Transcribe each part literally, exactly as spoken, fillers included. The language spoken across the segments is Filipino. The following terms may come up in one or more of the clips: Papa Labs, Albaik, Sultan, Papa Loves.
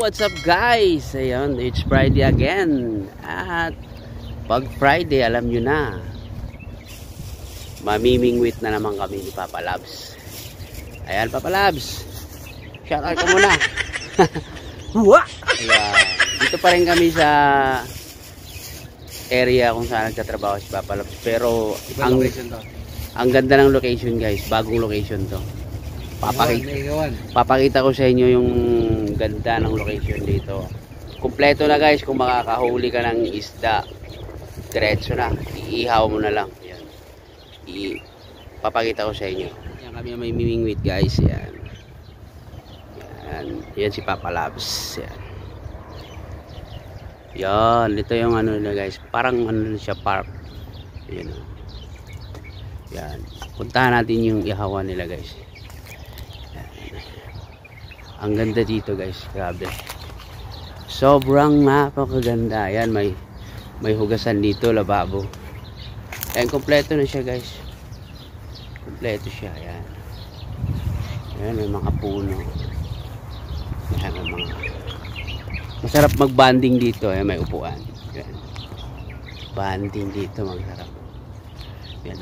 what's up guys? Ayun, it's Friday again. At pag Friday, alam nyo na, mamimingwit na naman kami ni Papa Labs. Ayan, Papa Labs, shout out ka muna. Ayan, dito pa rin kami sa area kung saan nagtatrabaho si Papa Labs. Pero ang, ang ganda ng location guys, bagong location to. Papakita, papakita ko sa inyo yung ganda ng location dito. Kompleto na guys, kung makakahuli ka ng isda, diretso na, iihaw mo na lang. Yan. I papakita ko sa inyo. Yan kami may mimingwit guys, yan. Yan, yan si Papa Labs. Yan. Yan, dito yung ano na guys, parang ano siya park. Yan. Yan. Puntahan natin yung ihawan nila guys. Ang ganda dito guys, grabe. Sobrang napakaganda. Ayan, may may hugasan dito, lababo. Ayan, kompleto na siya guys. Kompleto siya, ayan. Ayan, may mga puno. Ayan, may mga... Masarap mag-banding dito, ayan, may upuan. Ayan. Banding dito, masarap. Ayan.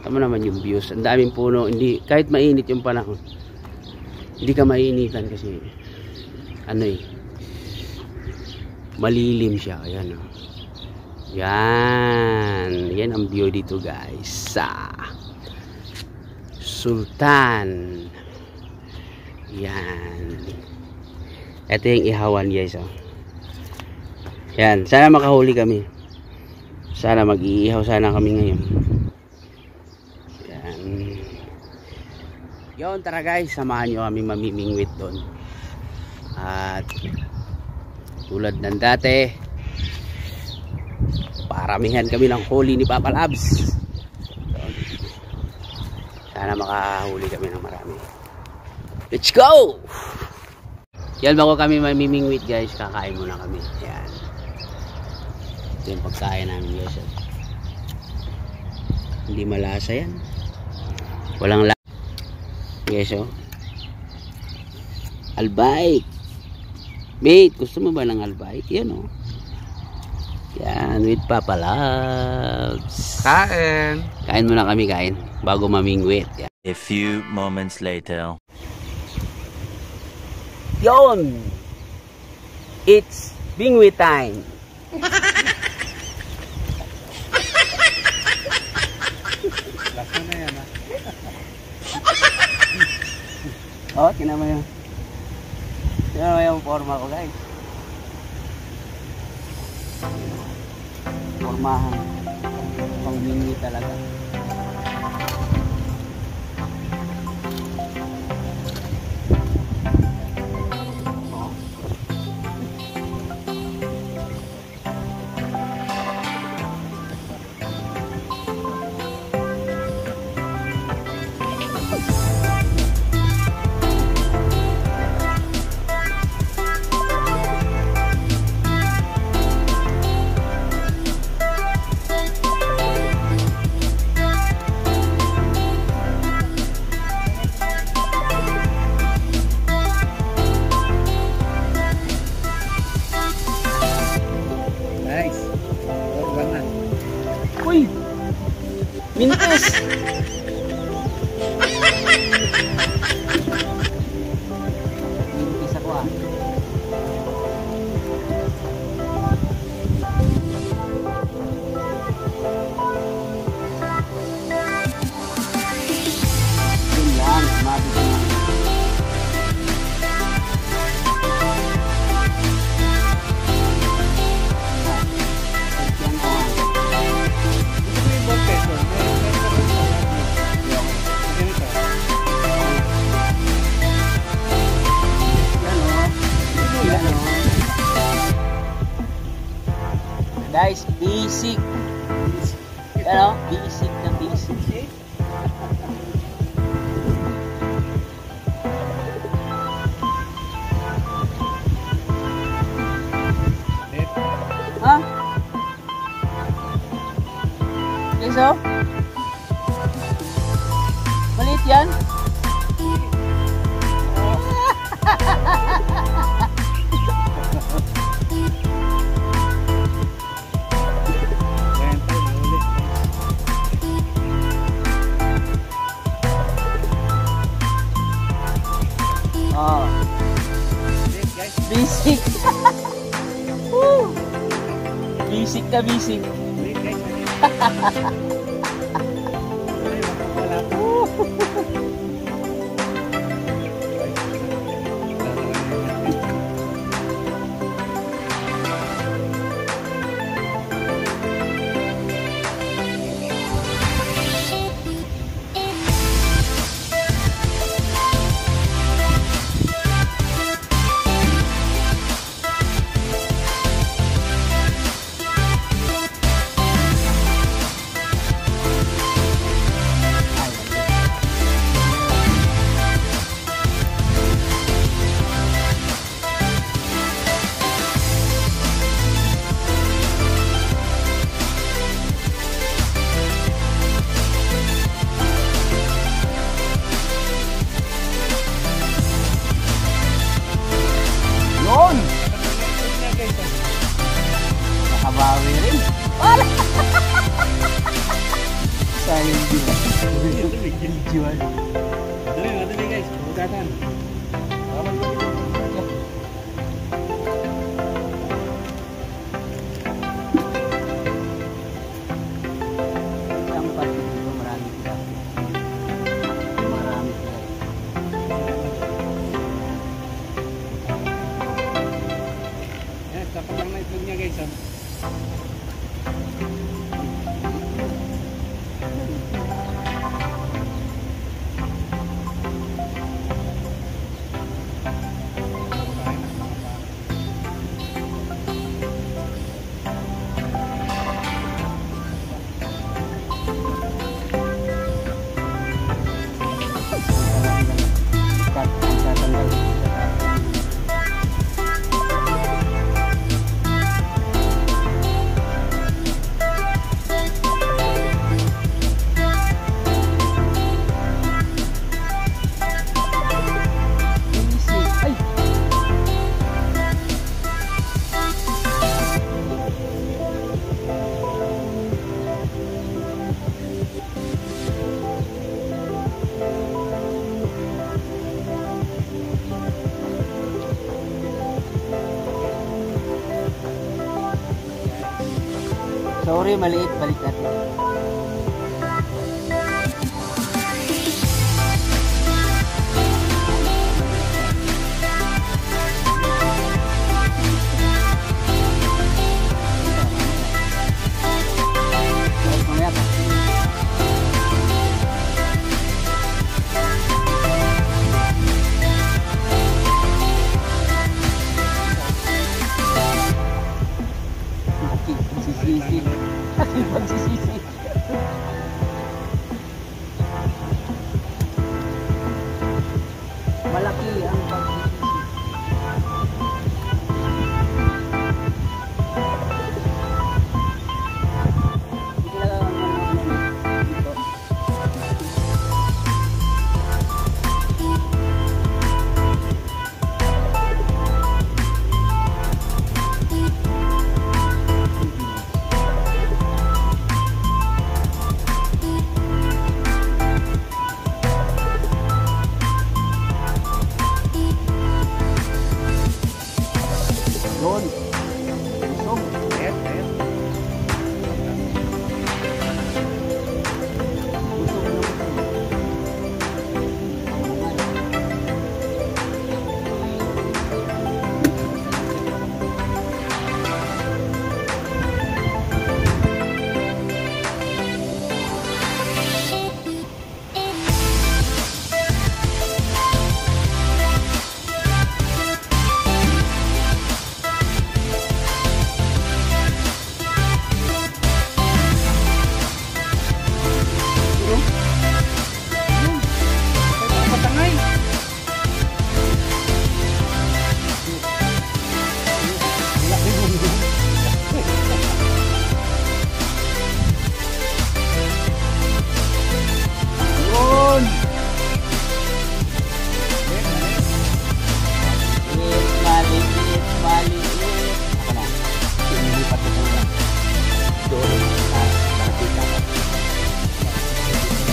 Tama naman yung views. Ang daming puno, hindi kahit mainit yung panahon. Hindi ka mainitan kasi ano eh, malilim siya. Ayan, oh. Yan, yan ang view dito guys sa Sultan. Yan, ito yung ihawan guys, oh. Yan, sana makahuli kami, sana mag-iihaw sana kami ngayon. Yan. Yon, tara guys, samahan nyo kami mamimingwit doon. At tulad ng dati, paramihan kami ng huli ni Papa Labs. Sana makahuli kami ng marami. Let's go! Yan, bago kami mamimingwit guys, kakain muna kami. Yan. Ito yung pagkain namin guys. Hindi malasa yan. Walang lasa. Guys, oh. Albaik. Mate, gusto mo ba ng albaik? Yan, oh. Yan, with Papa Loves. Kain. Kain muna kami, kain. Bago mamingwit. Yan. A few moments later. Yon. It's bingwit time. Lasa na yan, ah. Oh, tinama yung tinama yung forma ko guys, formahan pang mini talaga. Mintas. Mintas ako, ah. Yun lang, mabit na. Guys, basic. Ano? Basic na basic. Ha? Okay, so? Malit yan? Bisik. uh, bisik na bisik. Sorry, maliit, balik natin.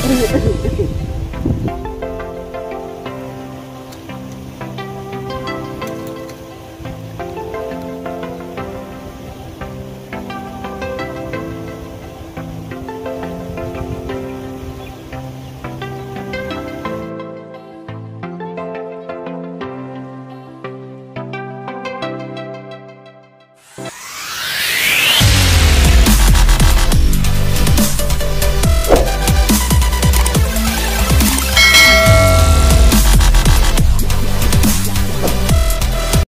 Aduh, aduh, aduh.